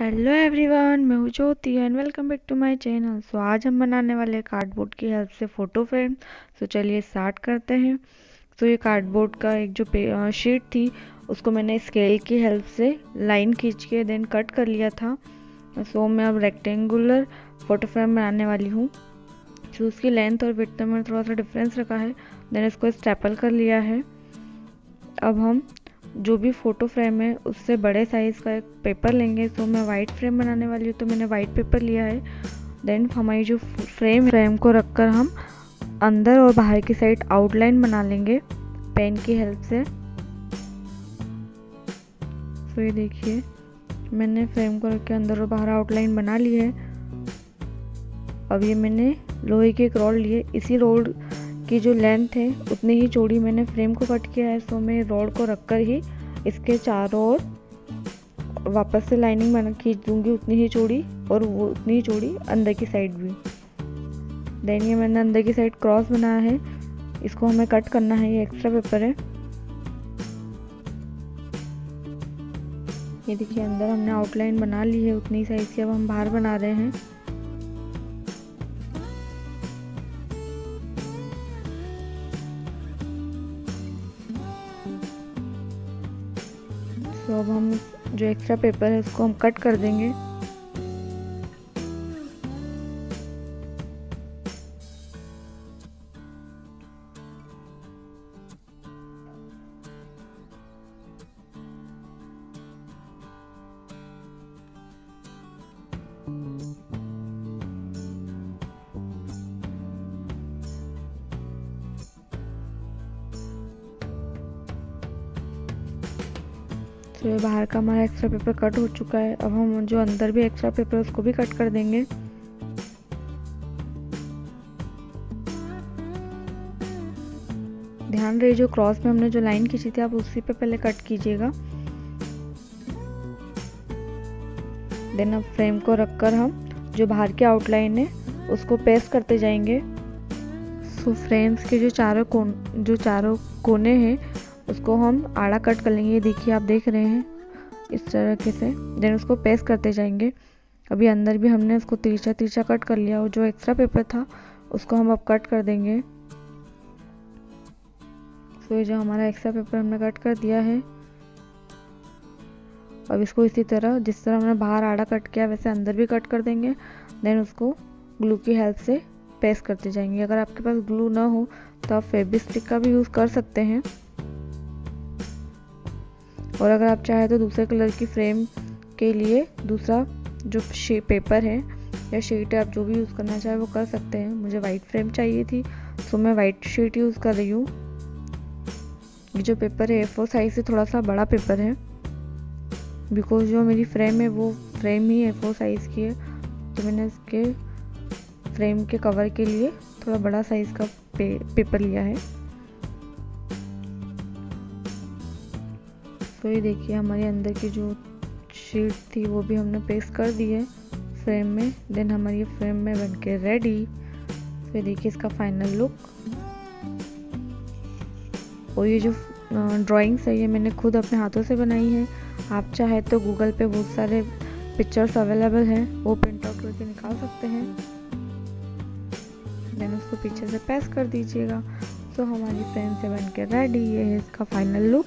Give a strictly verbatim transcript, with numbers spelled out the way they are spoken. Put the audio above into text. Hello everyone, मैं हूँ Jyoti and welcome back to my channel. So आज हम बनाने वाले कार्डबोर्ड की हेल्प से फ़ोटो फ्रेम। सो so, चलिए स्टार्ट करते हैं। सो so, ये कार्डबोर्ड का एक जो शीट थी उसको मैंने स्केल की हेल्प से लाइन खींच के देन कट कर लिया था। सो so, मैं अब रेक्टेंगुलर फ़ोटो फ्रेम बनाने वाली हूँ। सो उसकी लेंथ और विड्थ में थोड़ा सा डिफरेंस रखा है, देन इसको स्टेपल कर लिया है। अब हम जो भी फ़ोटो फ्रेम है उससे बड़े साइज़ का एक पेपर लेंगे। तो मैं वाइट फ्रेम बनाने वाली हूँ, तो मैंने वाइट पेपर लिया है। देन हमारी जो फ्रेम फ्रेम को रखकर हम अंदर और बाहर की साइड आउटलाइन बना लेंगे पेन की हेल्प से। तो ये देखिए, मैंने फ्रेम को रख के अंदर और बाहर आउटलाइन बना ली है। अब ये मैंने लोहे के एक रॉड लिए, इसी रोड की जो लेंथ है उतनी ही चौड़ी मैंने फ्रेम को कट किया है। सो मैं रॉड को रख कर ही इसके चारों ओर वापस से लाइनिंग बना खींच दूंगी, उतनी ही चौड़ी और वो उतनी ही चौड़ी अंदर की साइड भी। देन ये मैंने अंदर की साइड क्रॉस बनाया है, इसको हमें कट करना है। ये एक्स्ट्रा पेपर है। ये देखिए, अंदर हमने आउटलाइन बना ली है उतनी साइज की। अब हम बाहर बना रहे हैं। तो अब हम जो एक्स्ट्रा पेपर है उसको हम कट कर देंगे। तो ये बाहर का हमारा एक्स्ट्रा पेपर कट हो चुका है। अब हम जो अंदर भी एक्स्ट्रा पेपर उसको भी कट कर देंगे। ध्यान रहे, जो क्रॉस में हमने जो लाइन खींची थी आप उसी पे पहले कट कीजिएगा। देन अब फ्रेम को रखकर हम जो बाहर की आउटलाइन है उसको पेस्ट करते जाएंगे। सो फ्रेम्स के जो चारों कोन जो चारों कोने हैं उसको हम आड़ा कट कर लेंगे। ये देखिए, आप देख रहे हैं इस तरीके से। देन उसको पेस्ट करते जाएंगे। अभी अंदर भी हमने उसको तिरछा तिरछा कट कर लिया और जो एक्स्ट्रा पेपर था उसको हम अब कट कर देंगे। सो ये जो हमारा एक्स्ट्रा पेपर हमने कट कर दिया है। अब इसको इसी तरह, जिस तरह हमने बाहर आड़ा कट किया वैसे अंदर भी कट कर देंगे। देन उसको ग्लू की हेल्प से पेस्ट करते जाएंगे। अगर आपके पास ग्लू ना हो तो आप फेब्रिक स्टिक का भी यूज़ कर सकते हैं, और अगर आप चाहें तो दूसरे कलर की फ्रेम के लिए दूसरा जो शे पेपर है या शीट है, आप जो भी यूज़ करना चाहें वो कर सकते हैं। मुझे वाइट फ्रेम चाहिए थी तो मैं वाइट शीट यूज़ कर रही हूँ। ये जो पेपर है ए फोर साइज़ से थोड़ा सा बड़ा पेपर है, बिकॉज जो मेरी फ्रेम है वो फ्रेम ही ए फोर साइज़ की है। तो मैंने इसके फ्रेम के कवर के लिए थोड़ा बड़ा साइज़ का पे, पेपर लिया है। तो ये देखिए, हमारे अंदर की जो शीट थी वो भी हमने पेस्ट कर दी है फ्रेम में। देन हमारी फ्रेम में बनके रेडी। तो ये देखिए इसका फाइनल लुक। और ये जो ड्राइंग्स है ये मैंने खुद अपने हाथों से बनाई है। आप चाहे तो गूगल पे बहुत सारे पिक्चर्स अवेलेबल हैं, वो प्रिंट आउट करके निकाल सकते हैं। देन उसको पीछे से पेस्ट कर दीजिएगा। तो हमारी फ्रेम से बनके रेडी, ये है इसका फाइनल लुक।